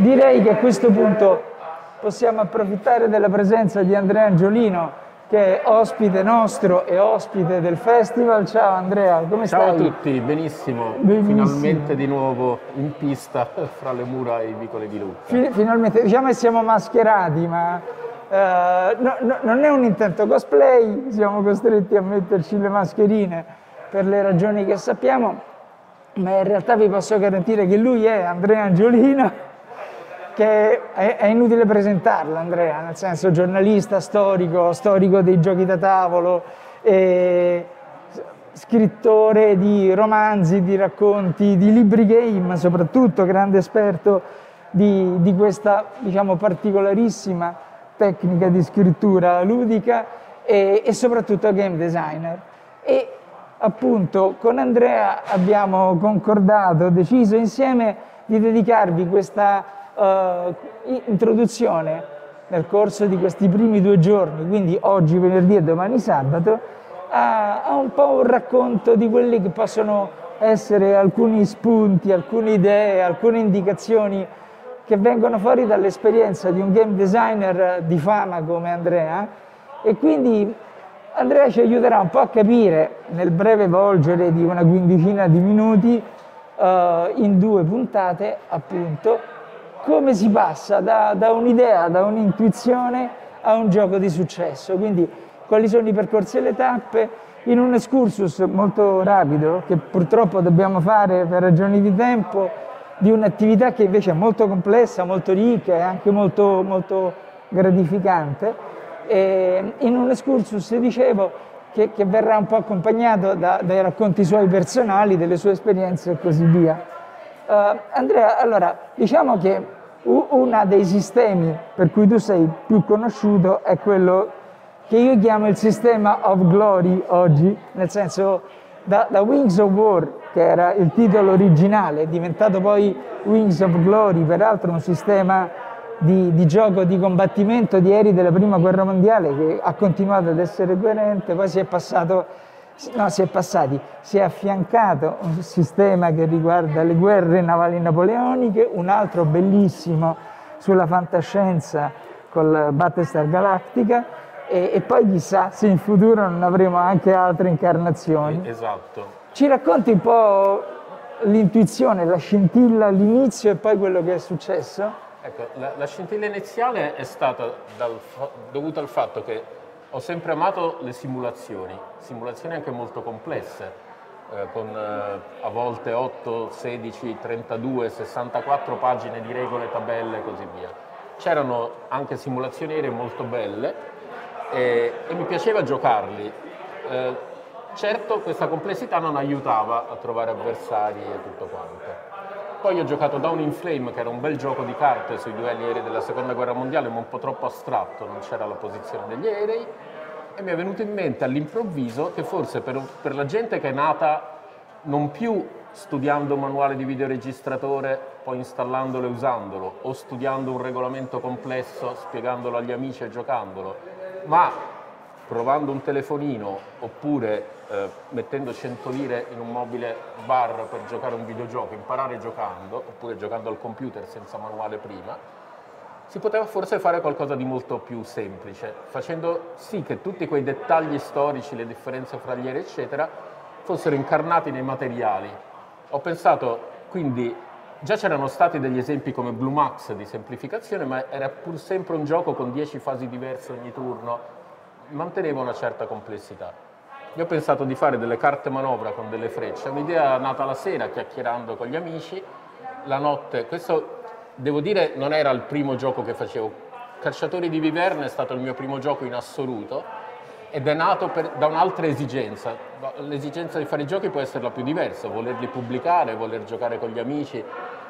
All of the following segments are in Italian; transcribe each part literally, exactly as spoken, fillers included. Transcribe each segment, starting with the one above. direi che a questo punto possiamo approfittare della presenza di Andrea Angiolino, che è ospite nostro e ospite del festival. Ciao Andrea, come stai? Ciao a tutti, benissimo. benissimo, finalmente di nuovo in pista fra le mura e i vicoli di Lucca. Finalmente, diciamo che siamo mascherati, ma eh, no, no, non è un intento cosplay, siamo costretti a metterci le mascherine per le ragioni che sappiamo, ma in realtà vi posso garantire che lui è Andrea Angiolino. Che è, è inutile presentarla, Andrea, nel senso giornalista, storico, storico dei giochi da tavolo, e scrittore di romanzi, di racconti, di libri game, soprattutto grande esperto di, di questa, diciamo, particolarissima tecnica di scrittura ludica, e, e soprattutto game designer. E appunto con Andrea abbiamo concordato, deciso insieme di dedicarvi questa Uh, introduzione nel corso di questi primi due giorni, quindi oggi venerdì e domani sabato, a, a un po' un racconto di quelli che possono essere alcuni spunti, alcune idee, alcune indicazioni che vengono fuori dall'esperienza di un game designer di fama come Andrea. E quindi Andrea ci aiuterà un po' a capire, nel breve volgere di una quindicina di minuti, uh, in due puntate appunto, come si passa da, da un'idea, da un'intuizione a un gioco di successo. Quindi quali sono i percorsi e le tappe, in un excursus molto rapido che purtroppo dobbiamo fare per ragioni di tempo, di un'attività che invece è molto complessa, molto ricca e anche molto, molto gratificante, e in un excursus, dicevo, che, che verrà un po' accompagnato da, dai racconti suoi personali, delle sue esperienze e così via. Uh, Andrea, allora, diciamo che uno dei sistemi per cui tu sei più conosciuto è quello che io chiamo il sistema of glory oggi, nel senso da, da Wings of War, che era il titolo originale, è diventato poi Wings of Glory, peraltro un sistema di, di gioco di combattimento di aerei della prima guerra mondiale che ha continuato ad essere coerente, poi si è passato... No, si è passati, si è affiancato un sistema che riguarda le guerre navali napoleoniche, un altro bellissimo sulla fantascienza col Battlestar Galactica, e, e poi chissà se in futuro non avremo anche altre incarnazioni. Esatto. Ci racconti un po' l'intuizione, la scintilla all'inizio e poi quello che è successo? Ecco, la, la scintilla iniziale è stata dal, dovuta al fatto che ho sempre amato le simulazioni, simulazioni anche molto complesse, eh, con eh, a volte otto, sedici, trentadue, sessantaquattro pagine di regole, tabelle e così via. C'erano anche simulazioni aeree molto belle e, e mi piaceva giocarli. Eh, certo, questa complessità non aiutava a trovare avversari e tutto quanto. Poi ho giocato Down in Flame, che era un bel gioco di carte sui duelli aerei della seconda guerra mondiale, ma un po' troppo astratto, non c'era la posizione degli aerei, e mi è venuto in mente all'improvviso che forse per, per la gente che è nata non più studiando un manuale di videoregistratore, poi installandolo e usandolo, o studiando un regolamento complesso, spiegandolo agli amici e giocandolo, ma provando un telefonino oppure Eh, mettendo cento lire in un mobile bar per giocare un videogioco, imparare giocando, oppure giocando al computer senza manuale prima, si poteva forse fare qualcosa di molto più semplice, facendo sì che tutti quei dettagli storici, le differenze fra gli aerei, eccetera, fossero incarnati nei materiali. Ho pensato, quindi, già c'erano stati degli esempi come Blue Max di semplificazione, ma era pur sempre un gioco con dieci fasi diverse ogni turno, manteneva una certa complessità. Io ho pensato di fare delle carte manovra con delle frecce, un'idea nata la sera chiacchierando con gli amici, la notte. Questo, devo dire, non era il primo gioco che facevo. Cacciatori di Viverna è stato il mio primo gioco in assoluto ed è nato per, da un'altra esigenza. L'esigenza di fare giochi può essere la più diversa, volerli pubblicare, voler giocare con gli amici.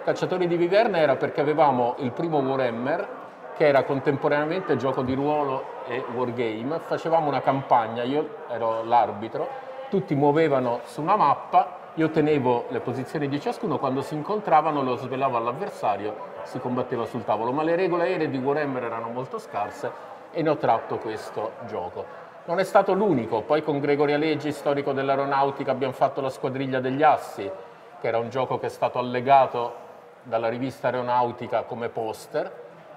Cacciatori di Viverna era perché avevamo il primo Warhammer, che era contemporaneamente gioco di ruolo e wargame. Facevamo una campagna, io ero l'arbitro, tutti muovevano su una mappa, io tenevo le posizioni di ciascuno, quando si incontravano lo svelavo all'avversario, si combatteva sul tavolo, ma le regole aeree di Warhammer erano molto scarse e ne ho tratto questo gioco. Non è stato l'unico, poi con Gregorio Leggi, storico dell'aeronautica, abbiamo fatto la Squadriglia degli Assi, che era un gioco che è stato allegato dalla rivista aeronautica come poster,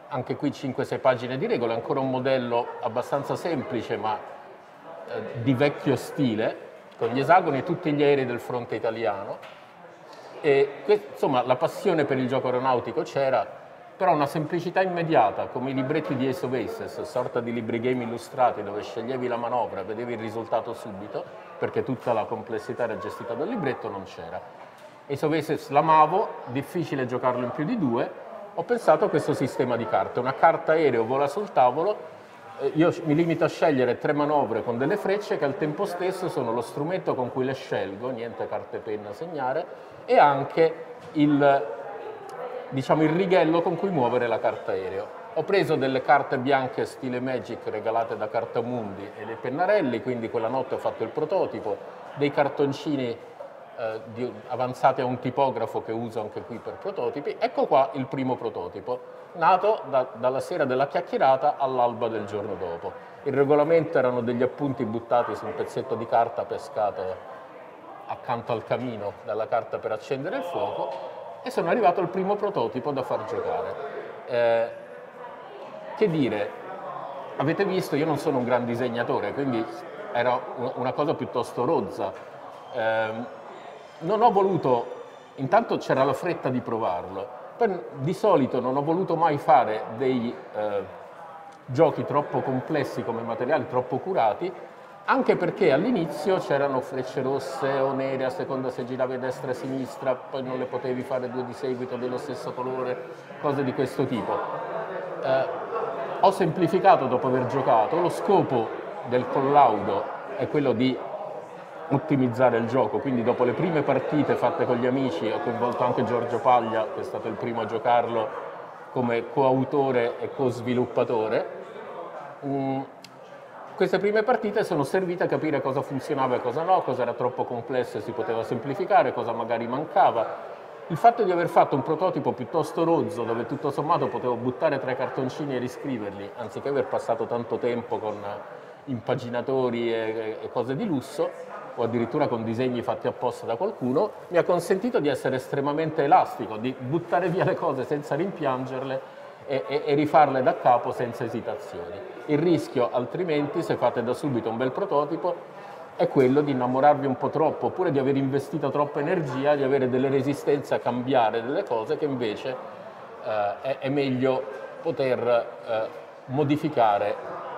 anche qui cinque sei pagine di regole, ancora un modello abbastanza semplice ma eh, di vecchio stile, con gli esagoni e tutti gli aerei del fronte italiano. E, insomma, la passione per il gioco aeronautico c'era, però una semplicità immediata, come i libretti di ASOVESES, sorta di libri game illustrati dove sceglievi la manovra e vedevi il risultato subito, perché tutta la complessità era gestita dal libretto, non c'era. ASOVESES l'amavo, difficile giocarlo in più di due, ho pensato a questo sistema di carte, una carta aereo vola sul tavolo, io mi limito a scegliere tre manovre con delle frecce che al tempo stesso sono lo strumento con cui le scelgo, niente carte e penna a segnare, e anche il, diciamo, il righello con cui muovere la carta aereo. Ho preso delle carte bianche stile Magic regalate da Cartamundi e dei pennarelli, quindi quella notte ho fatto il prototipo, dei cartoncini eh, di, avanzati a un tipografo che uso anche qui per prototipi. Ecco qua il primo prototipo, nato da, dalla sera della chiacchierata all'alba del giorno dopo. Il regolamento erano degli appunti buttati su un pezzetto di carta pescato accanto al camino dalla carta per accendere il fuoco, e sono arrivato al primo prototipo da far giocare. Eh, che dire, avete visto, io non sono un gran disegnatore, quindi era una cosa piuttosto rozza. Eh, non ho voluto, intanto c'era la fretta di provarlo, per, di solito non ho voluto mai fare dei eh, giochi troppo complessi come materiali, troppo curati, anche perché all'inizio c'erano frecce rosse o nere a seconda se giravi a destra e a sinistra, poi non le potevi fare due di seguito dello stesso colore, cose di questo tipo. Eh, ho semplificato dopo aver giocato, lo scopo del collaudo è quello di ottimizzare il gioco, quindi dopo le prime partite fatte con gli amici ho coinvolto anche Giorgio Paglia, che è stato il primo a giocarlo come coautore e co-sviluppatore. Mm. Queste prime partite sono servite a capire cosa funzionava e cosa no, cosa era troppo complesso e si poteva semplificare, cosa magari mancava. Il fatto di aver fatto un prototipo piuttosto rozzo, dove tutto sommato potevo buttare tre cartoncini e riscriverli, anziché aver passato tanto tempo con impaginatori e, e cose di lusso, o addirittura con disegni fatti apposta da qualcuno, mi ha consentito di essere estremamente elastico, di buttare via le cose senza rimpiangerle, E, e, e rifarle da capo senza esitazioni. Il rischio, altrimenti, se fate da subito un bel prototipo, è quello di innamorarvi un po' troppo, oppure di aver investito troppa energia, di avere delle resistenze a cambiare delle cose che invece eh, è, è meglio poter eh, modificare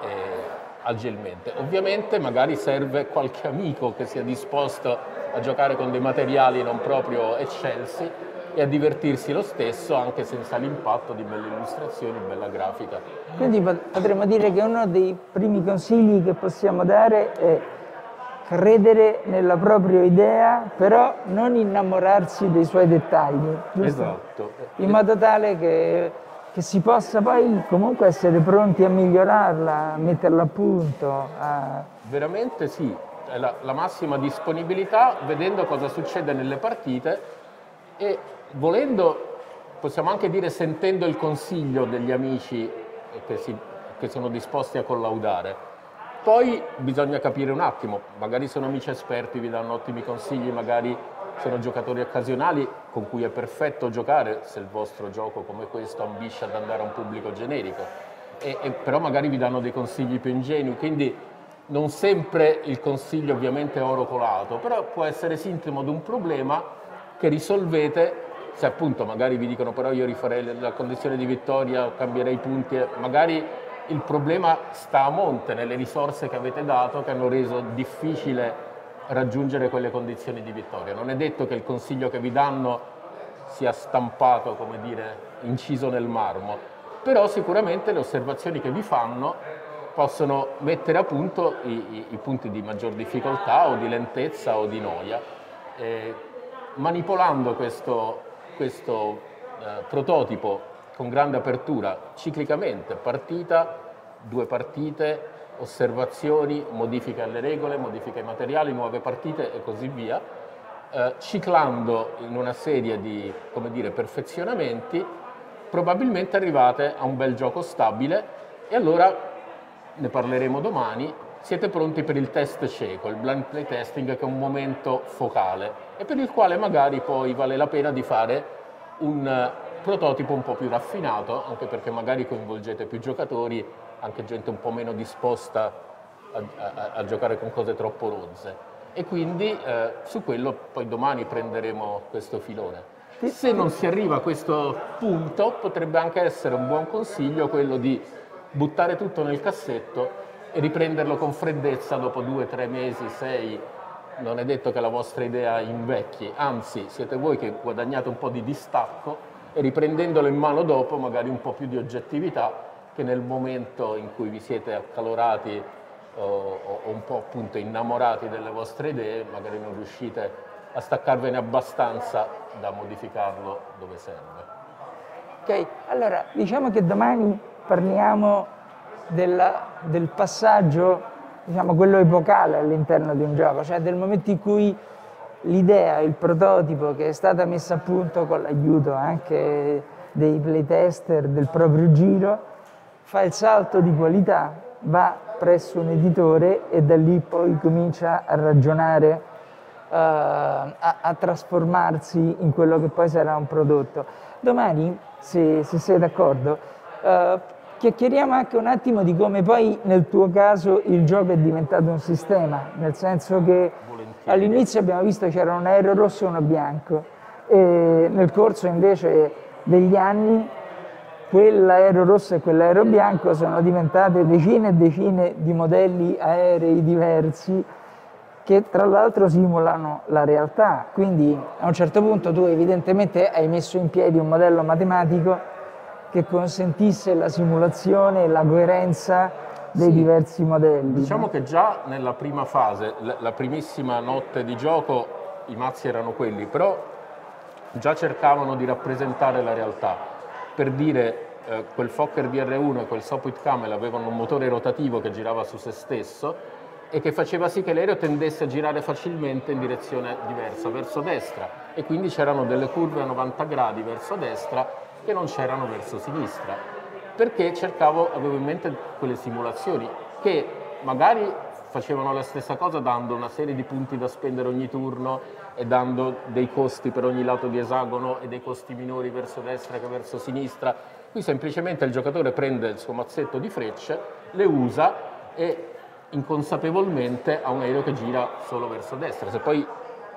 eh, agilmente. Ovviamente magari serve qualche amico che sia disposto a giocare con dei materiali non proprio eccelsi e a divertirsi lo stesso, anche senza l'impatto di belle illustrazioni, bella grafica. Quindi potremmo dire che uno dei primi consigli che possiamo dare è credere nella propria idea, però non innamorarsi dei suoi dettagli, giusto? Esatto. In modo tale che, che si possa poi comunque essere pronti a migliorarla, a metterla a punto. A... Veramente sì, è la, la massima disponibilità, vedendo cosa succede nelle partite, e volendo, possiamo anche dire, sentendo il consiglio degli amici che, si, che sono disposti a collaudare. Poi bisogna capire un attimo, magari sono amici esperti, vi danno ottimi consigli, magari sono giocatori occasionali con cui è perfetto giocare, se il vostro gioco come questo ambisce ad andare a un pubblico generico, e, e, però magari vi danno dei consigli più ingenui, quindi non sempre il consiglio ovviamente è oro colato, però può essere sintomo di un problema che risolvete se appunto magari vi dicono però io rifarei la condizione di vittoria, cambierei i punti, magari il problema sta a monte nelle risorse che avete dato che hanno reso difficile raggiungere quelle condizioni di vittoria. Non è detto che il consiglio che vi danno sia stampato, come dire, inciso nel marmo, però sicuramente le osservazioni che vi fanno possono mettere a punto i, i, i punti di maggior difficoltà o di lentezza o di noia. E, manipolando questo, questo eh, prototipo con grande apertura, ciclicamente, partita, due partite, osservazioni, modifiche alle regole, modifiche ai materiali, nuove partite e così via, eh, ciclando in una serie di, come dire, perfezionamenti, probabilmente arrivate a un bel gioco stabile, e allora, ne parleremo domani, siete pronti per il test cieco, il blind play testing, che è un momento focale e per il quale magari poi vale la pena di fare un prototipo un po' più raffinato, anche perché magari coinvolgete più giocatori, anche gente un po' meno disposta a, a, a giocare con cose troppo rozze. E quindi eh, su quello poi domani prenderemo questo filone. Se non si arriva a questo punto, potrebbe anche essere un buon consiglio quello di buttare tutto nel cassetto e riprenderlo con freddezza dopo due, tre mesi, sei. Non è detto che la vostra idea invecchi, anzi siete voi che guadagnate un po' di distacco e riprendendolo in mano dopo magari un po' più di oggettività che nel momento in cui vi siete accalorati o, o un po' appunto innamorati delle vostre idee magari non riuscite a staccarvene abbastanza da modificarlo dove serve. Ok, allora diciamo che domani parliamo della, del passaggio, diciamo quello epocale all'interno di un gioco, cioè del momento in cui l'idea, il prototipo che è stata messa a punto con l'aiuto anche dei playtester del proprio giro, fa il salto di qualità, va presso un editore e da lì poi comincia a ragionare, eh, a, a trasformarsi in quello che poi sarà un prodotto. Domani, se, se sei d'accordo, eh, chiacchieriamo anche un attimo di come poi nel tuo caso il gioco è diventato un sistema, nel senso che all'inizio abbiamo visto c'era un aereo rosso e uno bianco e nel corso invece degli anni quell'aereo rosso e quell'aereo bianco sono diventate decine e decine di modelli aerei diversi che tra l'altro simulano la realtà, quindi a un certo punto tu evidentemente hai messo in piedi un modello matematico che consentisse la simulazione e la coerenza dei sì, diversi modelli. Diciamo che già nella prima fase, la primissima notte di gioco, i mazzi erano quelli, però già cercavano di rappresentare la realtà. Per dire, eh, quel Fokker B R uno e quel Sopwith Camel avevano un motore rotativo che girava su se stesso e che faceva sì che l'aereo tendesse a girare facilmente in direzione diversa, verso destra, e quindi c'erano delle curve a novanta gradi verso destra che non c'erano verso sinistra, perché cercavo, avevo in mente quelle simulazioni che magari facevano la stessa cosa dando una serie di punti da spendere ogni turno e dando dei costi per ogni lato di esagono e dei costi minori verso destra che verso sinistra. Qui semplicemente il giocatore prende il suo mazzetto di frecce, le usa e inconsapevolmente ha un aereo che gira solo verso destra. Se poi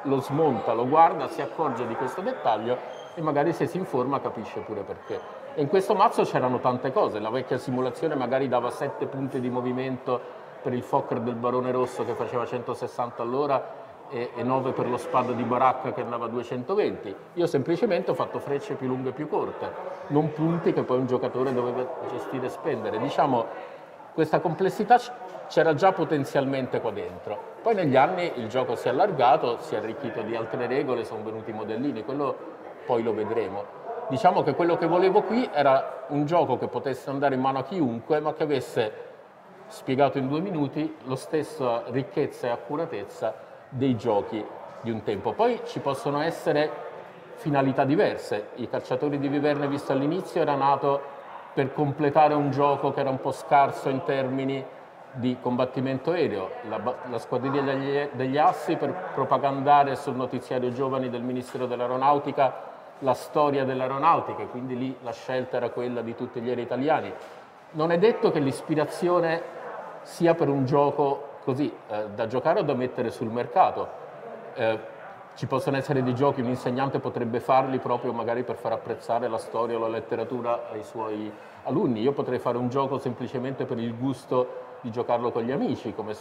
lo smonta, lo guarda, si accorge di questo dettaglio e magari se si informa capisce pure perché. E in questo mazzo c'erano tante cose, la vecchia simulazione magari dava sette punti di movimento per il Fokker del Barone Rosso che faceva centosessanta all'ora e nove per lo Spad di Baracca che andava a duecentoventi. Io semplicemente ho fatto frecce più lunghe e più corte, non punti che poi un giocatore doveva gestire e spendere. Diciamo, questa complessità c'era già potenzialmente qua dentro. Poi negli anni il gioco si è allargato, si è arricchito di altre regole, sono venuti i modellini, quello poi lo vedremo. Diciamo che quello che volevo qui era un gioco che potesse andare in mano a chiunque, ma che avesse, spiegato in due minuti, la stessa ricchezza e accuratezza dei giochi di un tempo. Poi ci possono essere finalità diverse. I Cacciatori di Viverna, visto all'inizio, era nato per completare un gioco che era un po' scarso in termini di combattimento aereo, la, la Squadriglia degli, degli Assi per propagandare sul notiziario giovani del Ministero dell'Aeronautica la storia dell'aeronautica, quindi lì la scelta era quella di tutti gli aerei italiani. Non è detto che l'ispirazione sia per un gioco così, eh, da giocare o da mettere sul mercato. Eh, ci possono essere dei giochi, un insegnante potrebbe farli proprio magari per far apprezzare la storia o la letteratura ai suoi alunni. Io potrei fare un gioco semplicemente per il gusto di giocarlo con gli amici, come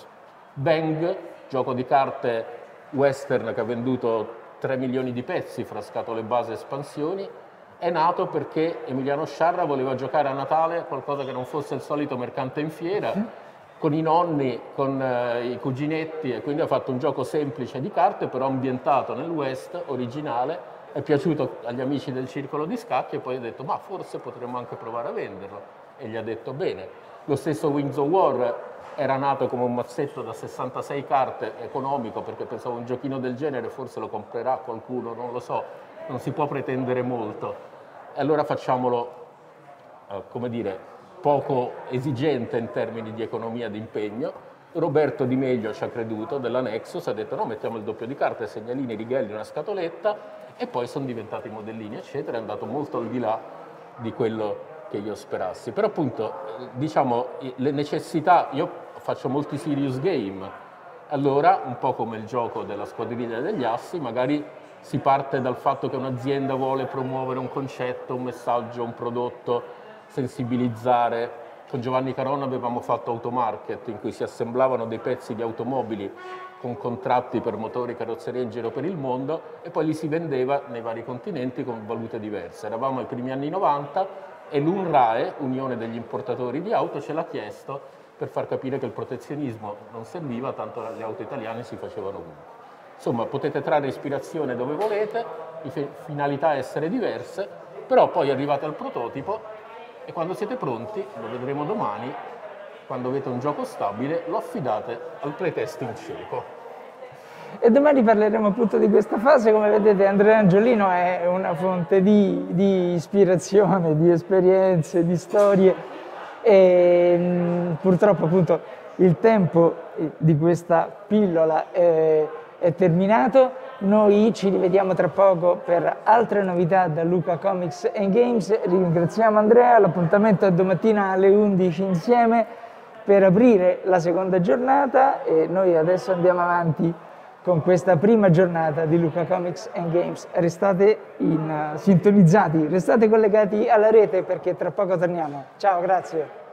Bang, gioco di carte western che ha venduto tre milioni di pezzi fra scatole base e espansioni, è nato perché Emiliano Sciarra voleva giocare a Natale qualcosa che non fosse il solito mercante in fiera, con i nonni, con eh, i cuginetti, e quindi ha fatto un gioco semplice di carte però ambientato nel West, originale, è piaciuto agli amici del circolo di scacchi e poi ha detto ma forse potremmo anche provare a venderlo, e gli ha detto bene. Lo stesso Wings of War era nato come un mazzetto da sessantasei carte, economico, perché pensavo un giochino del genere forse lo comprerà qualcuno, non lo so, non si può pretendere molto. E allora facciamolo, eh, come dire, poco esigente in termini di economia di impegno, Roberto Di Meglio ci ha creduto, della Nexus, ha detto no, mettiamo il doppio di carte, segnalini, righelli, una scatoletta, e poi sono diventati modellini, eccetera, è andato molto al di là di quello che io sperassi. Però appunto, diciamo, le necessità, io faccio molti serious game, allora un po' come il gioco della Squadriglia degli Assi, magari si parte dal fatto che un'azienda vuole promuovere un concetto, un messaggio, un prodotto, sensibilizzare. Con Giovanni Caron avevamo fatto automarket, in cui si assemblavano dei pezzi di automobili con contratti per motori, carrozzerie in giro per il mondo, e poi li si vendeva nei vari continenti con valute diverse. Eravamo ai primi anni novanta e l'UNRAE, Unione degli Importatori di Auto, ce l'ha chiesto per far capire che il protezionismo non serviva, tanto le auto italiane si facevano ovunque. Insomma, potete trarre ispirazione dove volete, le finalità essere diverse, però poi arrivate al prototipo e quando siete pronti, lo vedremo domani, quando avete un gioco stabile, lo affidate al playtesting cieco. E domani parleremo appunto di questa fase. Come vedete, Andrea Angiolino è una fonte di, di ispirazione, di esperienze, di storie, e mh, purtroppo appunto il tempo di questa pillola è, è terminato. Noi ci rivediamo tra poco per altre novità da Lucca Comics and Games. Ringraziamo Andrea, l'appuntamento è domattina alle undici insieme per aprire la seconda giornata, e noi adesso andiamo avanti con questa prima giornata di Lucca Comics and Games. Restate in, uh, sintonizzati, restate collegati alla rete perché tra poco torniamo. Ciao, grazie.